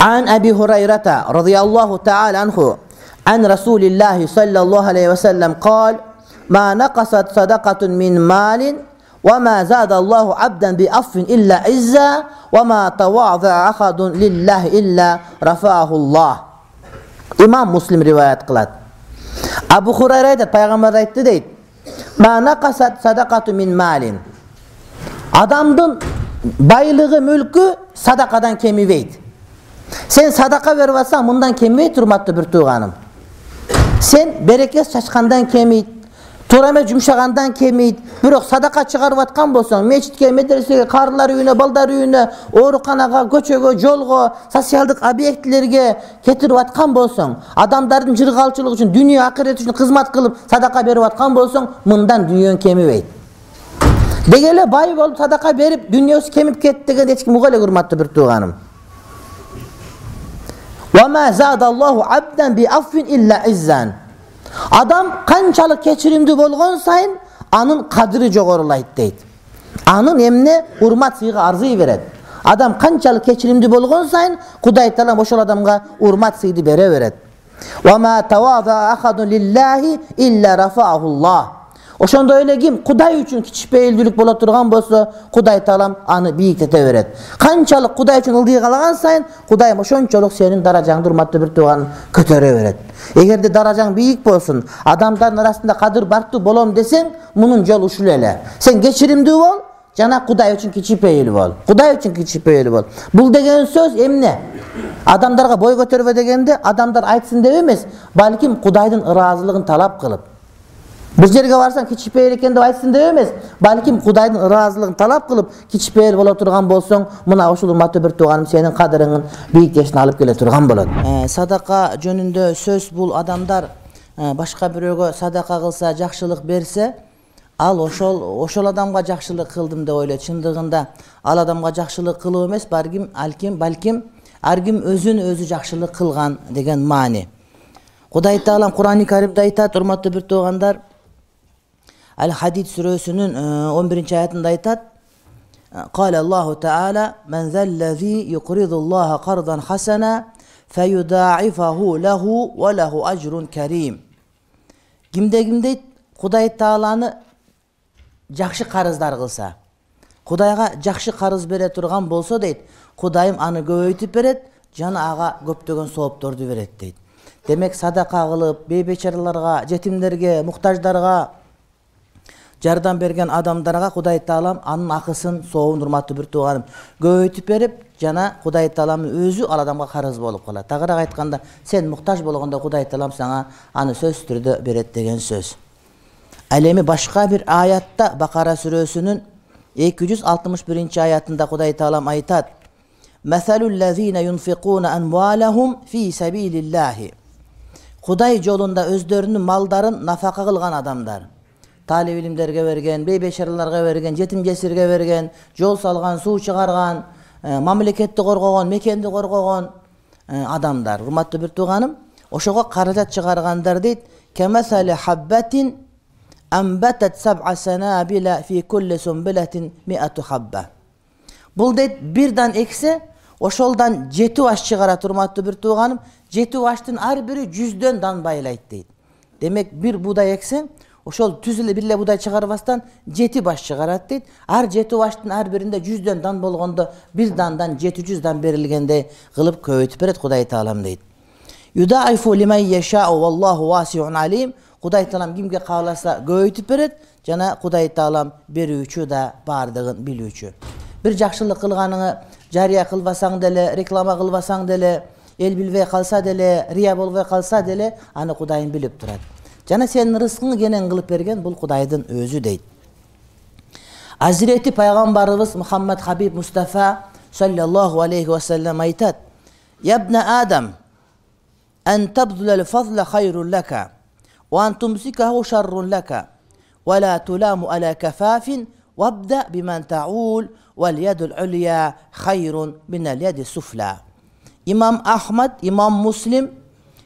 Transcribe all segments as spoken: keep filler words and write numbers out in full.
An Abi Hurayra radıyallahu teala anhu an Resulullah sallallahu aleyhi ve sellem قال ما نقصت صدقة من مال وما زاد الله عبدا بعفو إلا عزا وما تواضع أحد لله إلا رفعه الله. İmam Muslim rivayet kılar. Ebu Hurayra da Peygamber ayıttı deyip ma naqasat sadakatu min malin. Adamdın baylığı mülkü sadakadan kemiveydi. Sen sadaka vervasan bundan kemiveydi hürmatlı bir tuğanım. Sen bereket saçkandan kemiydi. Turame cümşağandan kemiydi. Bırak sadaka çıkarvatkan bolsan meçitke, medresege, karılar üyüne, baldar üyüne, oruqanağa, köçöge, jolgo, sosialdık obyektlerge ketirvatkan bolsan, adamların jırgalçılığı için, dünya ahiret için hizmet kılıp sadaka bervatkan bolsan, mından dünyanın kemibeydi. Degele bay bolup sadaka berip dünyası kemip ketdi degen hech kim muğale hurmatlı bir tuğanım. Ve ma zadallahu abdan bi affin illa izzan. Adam kançalık keçirimdi bolğon sayın anın kadri jogorlaydı deydi. Anın emne urmat sıyğı arzı veredi. Adam kançalık keçirimdi bolğon sayın Kuday Taala oşol adamga urmat sıydı bere veredi. Ve ma tawada ahadun lillahi illa rafa'ahullah. Oşonda öyle kim Kuday üçün kiçik beyildülük bola turgan bolsa Kuday Taala anı biyiktete veredi. Kançalık Kuday üçün ıldığı kalagan sayın Kuday oşonçoluk senin darajangdır matlı bir tuğan kötere veredi. Eğer de darajan büyük olsun, adamların arasında kadır barktı bolom desen, bunun yol usul ele. Sen geçirimdi ol, cana Kuday için kiçip eğil ol. Kuday için kiçip eğil ol. Bu degen söz emne. Adamlara boy götürüp degende adamlar aytsın demez. Balkim Kuday'ın razılığını talap kılıp. Bu yerge varsan kiçip eğilken de aytsın demez. Balkim Kuday'ın razılığını talap kılıp kiçip eğil bola turgan bolson, muna uşul ummatı bir tuğanım senin kadırının büyük yaşını alıp gele turgan bolot. Sadaka jönündө söz bul adamlar başka biröөгө sadaka kılsa, jakşılık berse, al oşol oşol adamga jakşılık kıldım de öyle. Çındığında al adamga jakşılık kılıp emes, barkim alkim balkim arkim özün özü jakşılık kılgan degen mani. Kuday Taalam Kur'an-ı Kerimde aytat, hurmatlı bir tuğanlar. Al-Hadid suresinin on birinci ayetinde aytat. Kâle Allahu Teala men zellezî yuqridullaha qardan hasana feyudâ'ifahu lehu ve lehu acrun kerim. Kimde kimde Kuday Taala'nı jakşı karızdar kılsa, Kuday'a jakşı karız bere turgan bolsa deyit, Kuday'ım anı göğütüp beret, canı ağa köptögön soğup durdu beret deyit. Demek sadaka kılıp beybeçarlarga, jetimlerge, muhtajlarga jardan bergen adamlarga Kuday Taalam anın akısın soğun hurmatlı bir tuğanım göğütüp berip jana Kuday Taalamın özü al adamga karız bolup kalat. Tağırak aytkanda sen muhtaç bolğonda Kuday Taalam sana anı söz türdü beret degen söz. Alemi başka bir ayatta Bakara suresinin iki yüz altmış birinci ayatında Kuday Taalam aytat. Meselullezine yunfikûne envâlehum fî sebîlillâhi. Kuday yolunda özlerinin malların nafaka kılgan adamlar. Talib ilimlerge vergen, beybeşarlarga vergen, jetim jesirge vergen, yol salgan, suv çıkargan, e, mamleketni korgogon, mekendi korgogon e, adamlar. Hurmatlı bir tuğanım, oşoga karajat çıkarganlar deyit. Kemesali habbetin embetet seb'a senabila fi kulli sumbiletin mi'atu habbe. Bul deyit birden eksi, oşoldan jeti vaş çıkarat hurmatlı bir tuğanım. Jeti vaştın ar biri yüzden dan baylayt deyit. Demek bir buday eksi, oşol tüzüle birle buday çıkarvastan jeti baş çıkarat deyit. Ar jeti vaştın ar birinde yüzden dan bolgonda bir dandan jeti yüzden berilgende kılıp köyütüp eret Kuday Taalam deyit. Yudaifu limen yeşâ'u vallahu vâsi'un alim. Kuday Taalam kimge kalasa göğütüp beret, jana Kuday Taalam berüüçü da bardığın bilüüçü. Bir jakşılık kılganını jariya kılbasaң dele, reklama kılbasaң dele, el bilbey kalsa dele, riya bolbey kalsa dele, anı Kudayın bilip turat. Jana senin rızkını genen kılıp bergen bul Kudaydın özü deyit. Hazreti Peygamberimiz Muhammed Habib Mustafa sallallahu aleyhi ve sellem aytat. Yabne Adem en tabdulel fazla hayrun laka ve en tumsikahu şerrun laka ve la tulamu ala kefafin وَابْدَأْ بِمَنْ تَعُولُ وَالْيَدُ الْعُلْيَا خَيْرٌ مِنَ الْيَدِ السُّفْلَى. İmam Ahmed, İmam Muslim,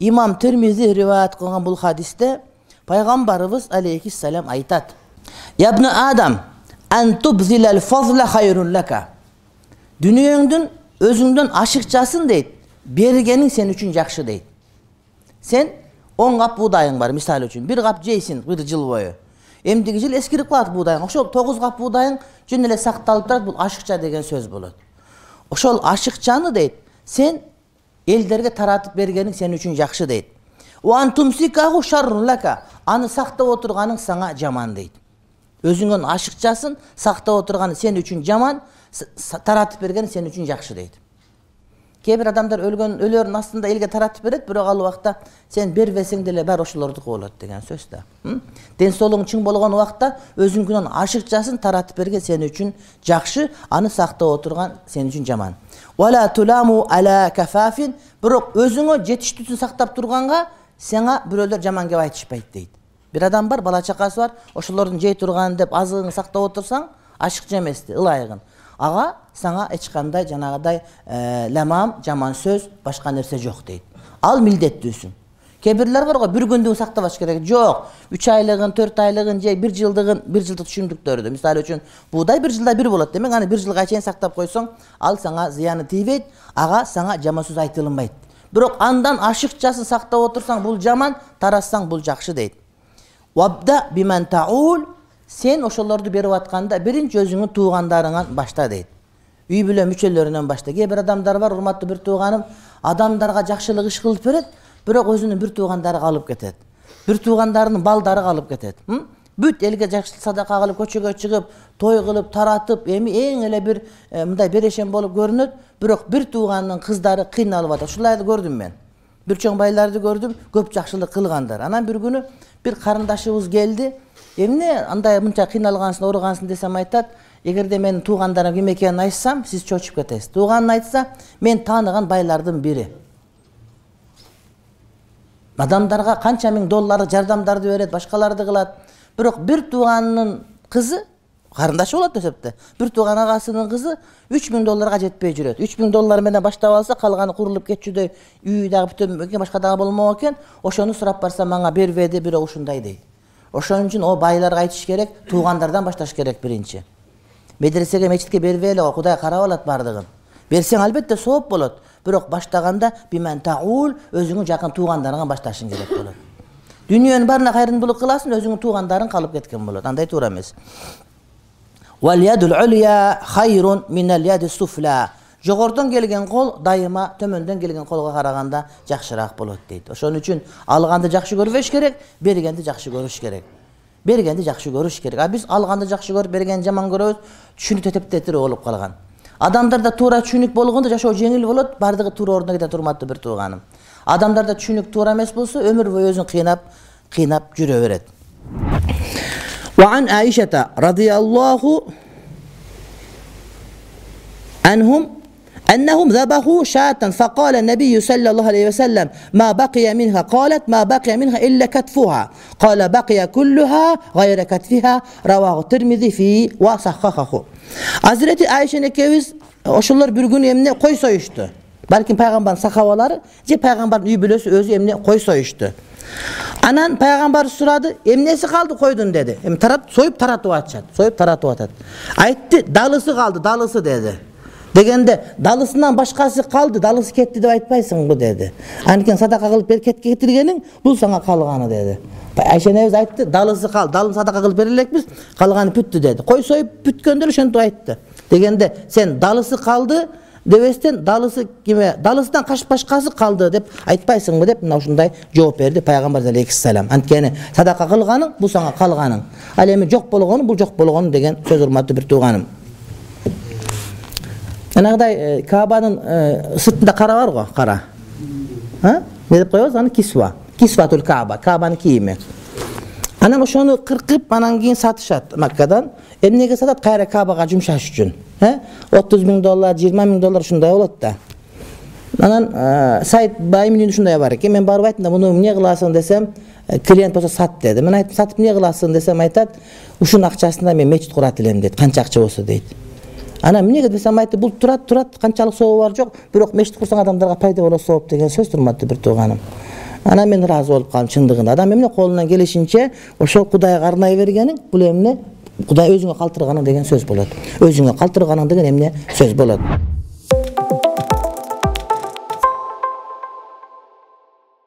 İmam Tirmizi rivayet kılgan bu hadiste Peygamberimiz aleyhisselam aytat. Ya ibn Adam, en tubzilel fazla hayrun laka. Dünyanın özünden aşıkçasın deyit. bergenin sen üçün yaxşı deydi. Sen on kap buğdayın var misal üçün. Bir kap jeysin bir yıl boyu. Emdiki yıl eskirip kaldı buğdayın. Oşol dokuz kap buğdayın cündele saktalıp durdu. Bu aşıkça degen söz bulur. Oşol aşıkçanı deydi. Sen elderge taratıp bergenin sen üçün yaxşı deydi. O antumsikahu şarrun laka. Anı sakta oturganın sana caman deydi. Özünün aşıkçasın, sakta oturganı sen üçün caman, taratıp bergenin sen üçün yaxşı deydi. Kebir adamlar ölgön, ölüyorun aslında elge taratıp beret, bırak al vakta sen bir vesindele bar oşulurduk oğlat degen söz de. Den solun için bolğan vakta özünün aşıkçasın, taratıp bergen sen üçün yaxşı, anı sakta oturgan sen üçün caman. Wala tulamu ala kafafin. Bırak özünü yetiştüsün saktap durganğa sana büröler caman gibi aytışpayt deydi. Bir adam var, bala çakası var, oşulordun jey turgan dep azığını sakta otursan, aşıkça emesdi, ılayğın. Ağa sana eçkanday, canağaday, e, lamam, caman söz, başka nerse yok deydi. Al mildet diyorsun. Kebirler var o, bir gündüğün sakta baş gerek yok. Üç aylığın, dört aylığın, jey, bir yıldığın, bir yıldık düşündük dördü. Misal için buğday bir yılda bir bolat demek, hani bir yıl kaçayın saktap koysan, al sana ziyanı tibet, ağa sana caman söz aytılınmaydı. Bırak andan aşıkçasın sakta otursan bul caman, tarassan bul cakşı deydi. Vabda bimen taul, sen oşolordu beri vatkanda birinci özünün tuğandarından başta deydi. Üy bile müçellerinden başta. Ki bir adamlar var, hurmatlı bir tuğanım, adamlarga cakşılık iş kılıp verir, bırak özünün bir tuğandarı alıp getirdi. Bir tuğandarının baldarı alıp getirdi. Büt elge cakşılık sadaka alıp, köçüge çıkıp, toy kılıp, taratıp, emi en ele bir e, bereşen bolup görünür, bırak bir tuğanın kızları kıynalı vardı. Şulaydı gördüm ben. Bir çoğun baylarda gördüm, köp cakşılık kılgandır. Anam bir günü bir karındaşımız geldi. Emne anday bunca kıynalgansın, orugansın desem aytat. Eğer de benim tuğandarım kim ekeğini açsam, siz çoçup ketesiz. Tuğanını açsa, ben tanıgan baylardan biri. Adamlarga kança min dolları, jardamdardı öğret, başkalardı kılat. Bırak bir tuğanının kızı, karındaşı olat ösepti. Bir tuğan ağasının kızı üç min dollarga jetpey jüret. üç min dollar menen baştap alsa, kalganı kurulup ketjüdöy, üydägi bütün başka daha bolmok eken, oşonu sırap barsa maňa berberdi, biri oşunday deydi. Oşoň üçin o baylarga aytış gerek, tuğandardan başlaş gerek birinci. Medresege, mecitke berbeyle, Huday karap alat bardygyny. Berseň albatta sowap bolat, birok başlaganda bimen taul, özüňi jakyn tuğandaryňa başlaşyň gerek bolat. Dünýäniň barına haýryndyllyk kılasın, özüňi tuğandaryň kalıp ketken bolat. Anday toora emes. Wal yadul ulya hayrun min al yadi sufla. Jogordan gelgen kol daima tömönden gelgen kolga karaganda jakşyrak bolat deydi. Oşoň üçün alganda jakşı görüş gerek, bergende jakşı görüş gerek. Bergende jakşı görüş gerek. A biz alganda jakşı görüp bergen jaman görüp düşünüp teteptetir olup kalgan. Adamlar da toora çünük bolganda jaşoo jengil bolat, bardygy toora orduna kete turmatdy bir tuğanım. Adamlar da çünük toora emes bolsa ömür boyu özün kıynap kıynap jüre beret. Ve an Aişete radıyallahu anhum ennehum zabahu şaatan fekale nebiyyü sallallahu aleyhi ve sellem ma baqiya minha kalet ma baqiya minha illa katfuha kale baqiya kulluha gayre katfiha ravahu Tirmizi fi ve sahhahahu. Hazreti Aişe'nin keviz oşullar bir gün emine koy soyuştu. Belki peygamberin sakavaları ce peygamberin üyübülösü özü emine koy soyuştu. Anan peygamber suradı, emnesi kaldı koydun dedi. Em tarat soyup taratu atacak. Soyup taratu atat. Aytti dalısı kaldı, dalısı dedi. Degende dalısından başkası kaldı, dalısı ketti de aytpaysın bu dedi. Anken sadaka kılıp berket getirgenin bu sana kalganı dedi. Ayşe neviz ayttı, dalısı kaldı, dalın sadaka kılıp verilek biz, kalganı püttü dedi. Koy soyup püt gönderiş onu ayttı. Degende sen dalısı kaldı, devesten dalısı kime, dalısından kaç başkası kaldı deyip aytpaysın mı deyip şunday cevap verdi Peygamber aleyhisselam. Antkeni sadaka kılganın bu sana kalganın. Alemi çok bolğanın bu çok bolğanın degen söz hurmatlı bir tuğanım. Anağday e, Ka'ba'nın e, sırtında kara var mı? Kara. Ha? Ne deyip koyuyoruz? Anı kisva. Kisvatul Ka'ba. Ka'ba'nın kiyimi. Anam şonu kırkıp anan giyin satış at Makka'dan. Emnege satat kayra Ka'ba'a cümşaş üçün. He? otuz bin dolar, yirmi bin dolar şunday olat da. Anan e, Said bayim ünlü şunday var ki, ben barba ettim de bunu ne kılasın desem, e, klient olsa sat dedi. Ben ayettim satıp ne kılasın desem ayettim, uşun akçasında ben mecid kurat edeyim dedi. Kança akça olsa dedi. Anam ne desem ayettim, bul turat turat, kançalık soğuğu var yok. Bırak mecid kursan adamlara payda ola soğup degen söz durmadı bir tuğanım. Ana men razı olup kaldım çındığında. Adam emne kolundan gelişince o şol Kudaya karnayı vergenin, bu emne Kuday özüne kaltırganın degen söz bolat. Özüne kaltırganın degen emne söz bolat.